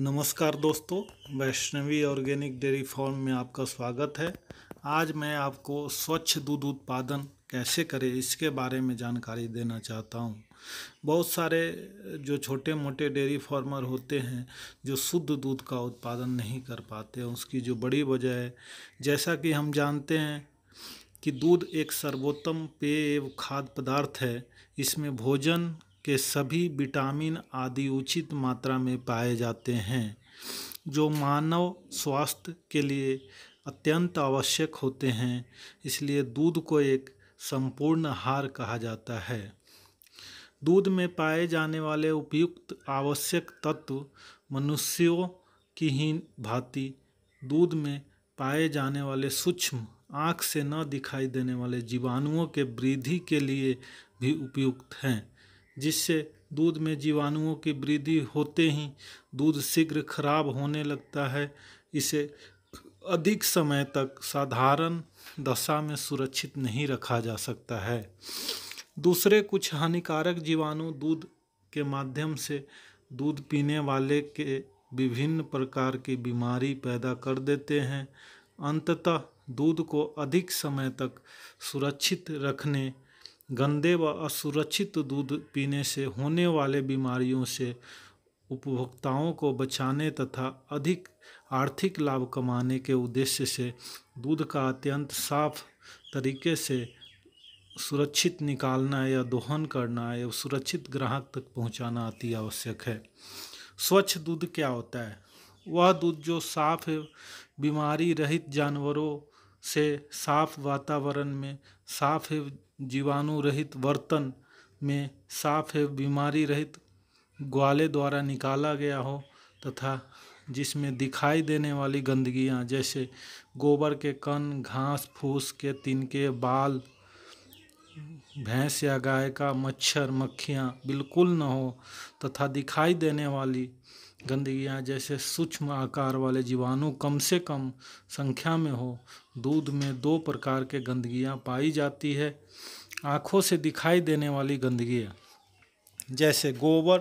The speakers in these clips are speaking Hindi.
नमस्कार दोस्तों, वैष्णवी ऑर्गेनिक डेयरी फार्म में आपका स्वागत है। आज मैं आपको स्वच्छ दूध उत्पादन कैसे करें इसके बारे में जानकारी देना चाहता हूँ। बहुत सारे जो छोटे मोटे डेयरी फार्मर होते हैं जो शुद्ध दूध का उत्पादन नहीं कर पाते हैं, उसकी जो बड़ी वजह है, जैसा कि हम जानते हैं कि दूध एक सर्वोत्तम पेय एवं खाद्य पदार्थ है। इसमें भोजन के सभी विटामिन आदि उचित मात्रा में पाए जाते हैं जो मानव स्वास्थ्य के लिए अत्यंत आवश्यक होते हैं। इसलिए दूध को एक संपूर्ण आहार कहा जाता है। दूध में पाए जाने वाले उपयुक्त आवश्यक तत्व मनुष्यों की ही भांति दूध में पाए जाने वाले सूक्ष्म, आँख से न दिखाई देने वाले जीवाणुओं के वृद्धि के लिए भी उपयुक्त हैं, जिससे दूध में जीवाणुओं की वृद्धि होते ही दूध शीघ्र खराब होने लगता है। इसे अधिक समय तक साधारण दशा में सुरक्षित नहीं रखा जा सकता है। दूसरे कुछ हानिकारक जीवाणु दूध के माध्यम से दूध पीने वाले के विभिन्न प्रकार की बीमारी पैदा कर देते हैं। अंततः दूध को अधिक समय तक सुरक्षित रखने, गंदे व असुरक्षित दूध पीने से होने वाले बीमारियों से उपभोक्ताओं को बचाने तथा अधिक आर्थिक लाभ कमाने के उद्देश्य से दूध का अत्यंत साफ तरीके से सुरक्षित निकालना या दोहन करना या सुरक्षित ग्राहक तक पहुंचाना अति आवश्यक है। स्वच्छ दूध क्या होता है? वह दूध जो साफ बीमारी रहित जानवरों से, साफ वातावरण में, साफ जीवाणु रहित बर्तन में, साफ बीमारी रहित ग्वाले द्वारा निकाला गया हो तथा जिसमें दिखाई देने वाली गंदगियाँ जैसे गोबर के कण, घास फूस के तिनके, बाल, भैंस या गाय का मच्छर मक्खियाँ बिल्कुल न हो तथा दिखाई देने वाली गंदगियाँ जैसे सूक्ष्म आकार वाले जीवाणु कम से कम संख्या में हो। दूध में दो प्रकार के गंदगियाँ पाई जाती है। आँखों से दिखाई देने वाली गंदगियाँ जैसे गोबर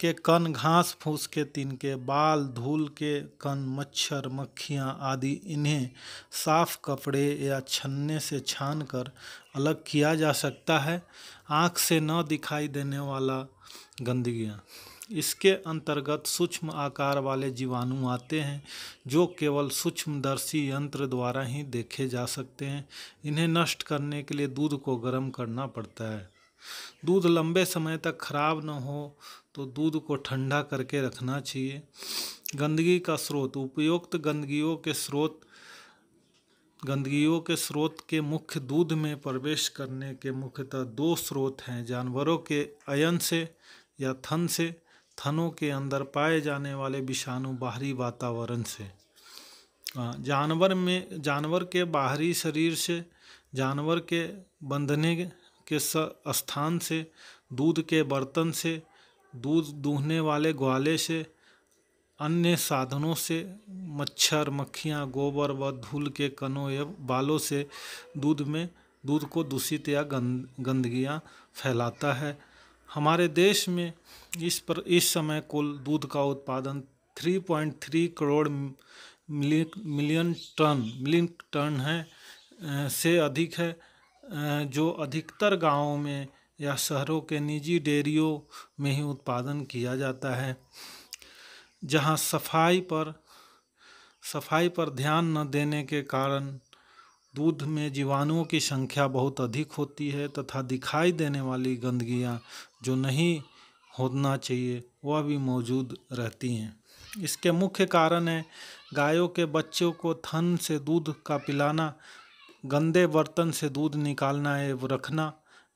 के कण, घास फूस के तिनके, बाल, धूल के कण, मच्छर मक्खियाँ आदि, इन्हें साफ कपड़े या छन्ने से छानकर अलग किया जा सकता है। आँख से न दिखाई देने वाला गंदगियाँ, इसके अंतर्गत सूक्ष्म आकार वाले जीवाणु आते हैं जो केवल सूक्ष्मदर्शी यंत्र द्वारा ही देखे जा सकते हैं। इन्हें नष्ट करने के लिए दूध को गर्म करना पड़ता है। दूध लंबे समय तक खराब न हो तो दूध को ठंडा करके रखना चाहिए। गंदगी का स्रोत, उपयुक्त गंदगियों के स्रोत के मुख्य दूध में प्रवेश करने के मुख्यतः दो स्रोत हैं, जानवरों के आयन से या थन से, थनों के अंदर पाए जाने वाले विषाणु बाहरी वातावरण से, जानवर के बाहरी शरीर से, जानवर के बंधने के स्थान से, दूध के बर्तन से, दूध दूहने वाले ग्वाले से, अन्य साधनों से, मच्छर मक्खियाँ, गोबर व धूल के कणों एवं बालों से दूध को दूषित या गंदगियाँ फैलाता है। हमारे देश में इस समय कुल दूध का उत्पादन 3.3 करोड़ मिलियन टन है से अधिक है, जो अधिकतर गांवों में या शहरों के निजी डेयरियों में ही उत्पादन किया जाता है, जहां सफाई पर ध्यान न देने के कारण दूध में जीवाणुओं की संख्या बहुत अधिक होती है तथा दिखाई देने वाली गंदगियाँ जो नहीं होना चाहिए वह भी मौजूद रहती हैं। इसके मुख्य कारण है गायों के बच्चों को थन से दूध का पिलाना, गंदे बर्तन से दूध निकालना एवं रखना,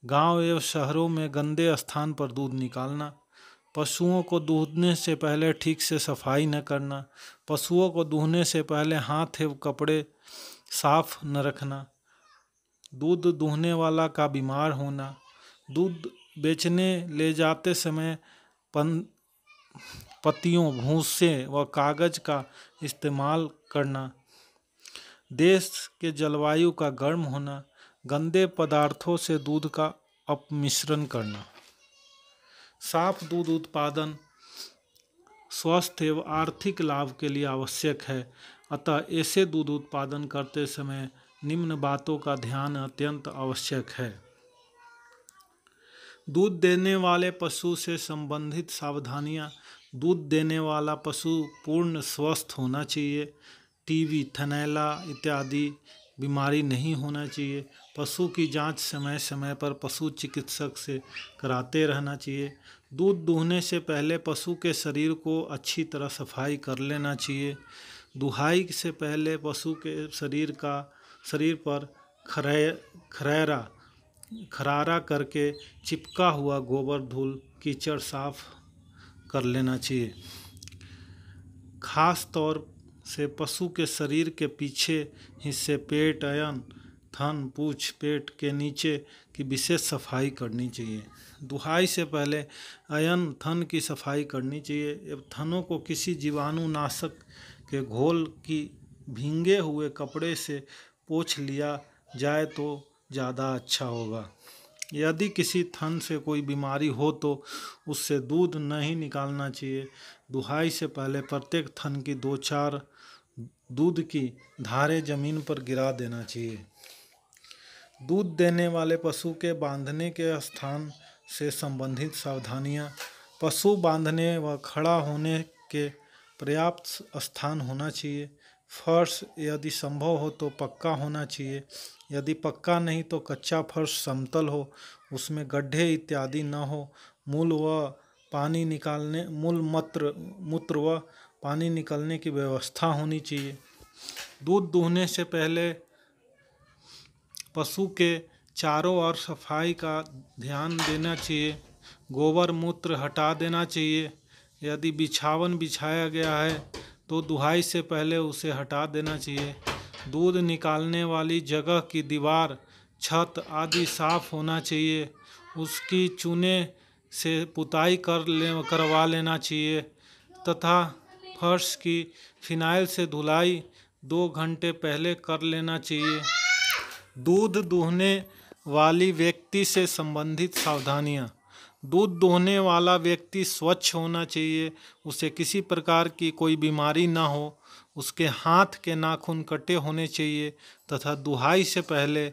गांव एवं शहरों में गंदे स्थान पर दूध निकालना, पशुओं को दूहने से पहले ठीक से सफाई न करना, पशुओं को दूहने से पहले हाथ एवं कपड़े साफ न रखना, दूध दूहने वाला का बीमार होना, दूध बेचने ले जाते समय पत्तियों, भूसे व कागज का इस्तेमाल करना, देश के जलवायु का गर्म होना, गंदे पदार्थों से दूध का अपमिश्रण करना। साफ दूध उत्पादन स्वास्थ्य एवं आर्थिक लाभ के लिए आवश्यक है। अतः ऐसे दूध उत्पादन करते समय निम्न बातों का ध्यान अत्यंत आवश्यक है। दूध देने वाले पशु से संबंधित सावधानियाँ। दूध देने वाला पशु पूर्ण स्वस्थ होना चाहिए। टीबी, थनैला इत्यादि बीमारी नहीं होना चाहिए। पशु की जांच समय समय पर पशु चिकित्सक से कराते रहना चाहिए। दूध दूहने से पहले पशु के शरीर को अच्छी तरह सफाई कर लेना चाहिए। दुहाई से पहले पशु के शरीर पर खरारा करके चिपका हुआ गोबर, धूल, कीचड़ साफ कर लेना चाहिए। खास तौर से पशु के शरीर के पीछे हिस्से, पेट, आयन, थन, पूछ, पेट के नीचे की विशेष सफाई करनी चाहिए। दुहाई से पहले आयन, थन की सफाई करनी चाहिए एवं थनों को किसी जीवाणुनाशक के घोल की भींगे हुए कपड़े से पोंछ लिया जाए तो ज़्यादा अच्छा होगा। यदि किसी थन से कोई बीमारी हो तो उससे दूध नहीं निकालना चाहिए। दुहाई से पहले प्रत्येक थन की 2-4 दूध की धारे जमीन पर गिरा देना चाहिए। दूध देने वाले पशु के बांधने के स्थान से संबंधित सावधानियाँ। पशु बांधने व खड़ा होने के पर्याप्त स्थान होना चाहिए। फर्श यदि संभव हो तो पक्का होना चाहिए। यदि पक्का नहीं तो कच्चा फर्श समतल हो, उसमें गड्ढे इत्यादि न हो। मूत्र व पानी निकालने की व्यवस्था होनी चाहिए। दूध दूहने से पहले पशु के चारों ओर सफाई का ध्यान देना चाहिए। गोबर, मूत्र हटा देना चाहिए। यदि बिछावन बिछाया गया है तो दुहाई से पहले उसे हटा देना चाहिए। दूध निकालने वाली जगह की दीवार, छत आदि साफ होना चाहिए। उसकी चूने से पुताई करवा लेना चाहिए तथा फर्श की फिनाइल से धुलाई 2 घंटे पहले कर लेना चाहिए। दूध दूहने वाली व्यक्ति से संबंधित सावधानियाँ। दूध दूहने वाला व्यक्ति स्वच्छ होना चाहिए, उसे किसी प्रकार की कोई बीमारी ना हो। उसके हाथ के नाखून कटे होने चाहिए तथा दुहाई से पहले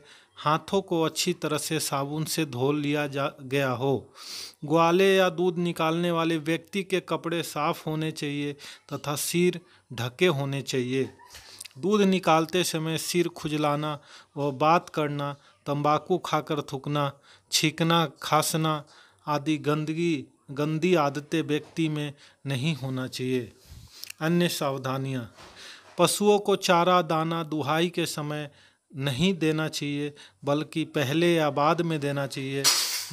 हाथों को अच्छी तरह से साबुन से धो लिया गया हो। ग्वाले या दूध निकालने वाले व्यक्ति के कपड़े साफ होने चाहिए तथा सिर ढके होने चाहिए। दूध निकालते समय सिर खुजलाना व बात करना, तंबाकू खाकर थूकना, छींकना, खांसना आदि गंदी आदतें व्यक्ति में नहीं होना चाहिए। अन्य सावधानियाँ। पशुओं को चारा दाना दुहाई के समय नहीं देना चाहिए, बल्कि पहले या बाद में देना चाहिए।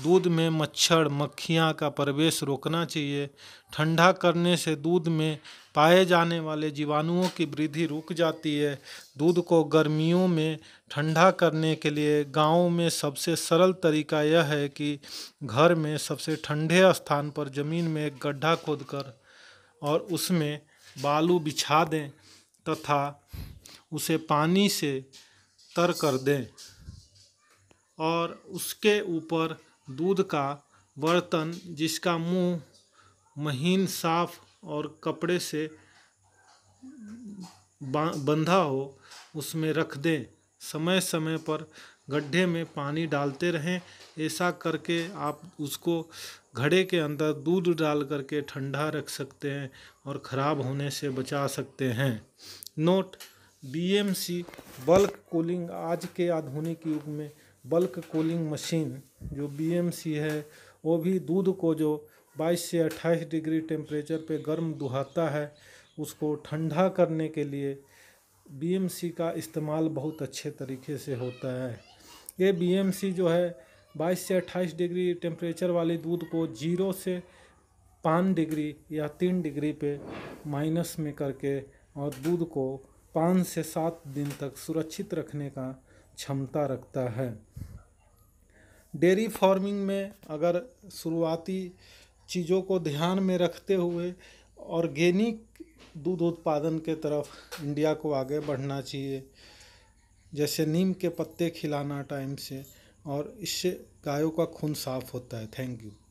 दूध में मच्छर, मक्खियाँ का प्रवेश रोकना चाहिए। ठंडा करने से दूध में पाए जाने वाले जीवाणुओं की वृद्धि रुक जाती है। दूध को गर्मियों में ठंडा करने के लिए गाँव में सबसे सरल तरीका यह है कि घर में सबसे ठंडे स्थान पर ज़मीन में एक गड्ढा खोदकर और उसमें बालू बिछा दें तथा उसे पानी से तर कर दें और उसके ऊपर दूध का बर्तन, जिसका मुंह महीन, साफ और कपड़े से बंधा हो, उसमें रख दें। समय समय पर गड्ढे में पानी डालते रहें। ऐसा करके आप उसको घड़े के अंदर दूध डाल करके ठंडा रख सकते हैं और ख़राब होने से बचा सकते हैं। Note: BMC bulk cooling. आज के आधुनिक युग में बल्क कूलिंग मशीन जो BMC है वो भी दूध को जो 22 से 28 डिग्री टेम्परेचर पे गर्म दुहाता है, उसको ठंडा करने के लिए BMC का इस्तेमाल बहुत अच्छे तरीके से होता है। ये BMC जो है 22 से 28 डिग्री टेम्परेचर वाले दूध को 0 से 5 डिग्री या 3 डिग्री पे माइनस में करके और दूध को 5 से 7 दिन तक सुरक्षित रखने का क्षमता रखता है। डेयरी फार्मिंग में अगर शुरुआती चीज़ों को ध्यान में रखते हुए ऑर्गेनिक दूध उत्पादन के तरफ इंडिया को आगे बढ़ना चाहिए, जैसे नीम के पत्ते खिलाना टाइम से, और इससे गायों का खून साफ होता है। Thank you.